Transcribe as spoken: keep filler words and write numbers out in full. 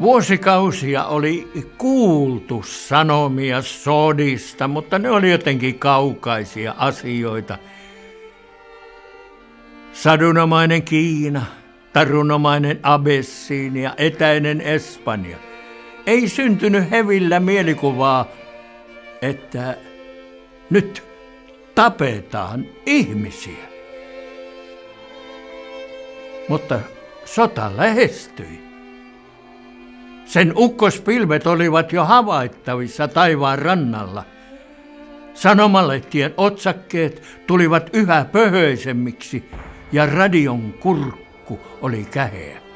Vuosikausia oli kuultu sanomia sodista, mutta ne oli jotenkin kaukaisia asioita. Sadunomainen Kiina, tarunomainen Abessiinia, etäinen Espanja. Ei syntynyt hevillä mielikuvaa, että nyt tapetaan ihmisiä. Mutta sota lähestyi. Sen ukkospilvet olivat jo havaittavissa taivaan rannalla. Sanomalehtien otsakkeet tulivat yhä pöhöisemmiksi ja radion kurkku oli käheä.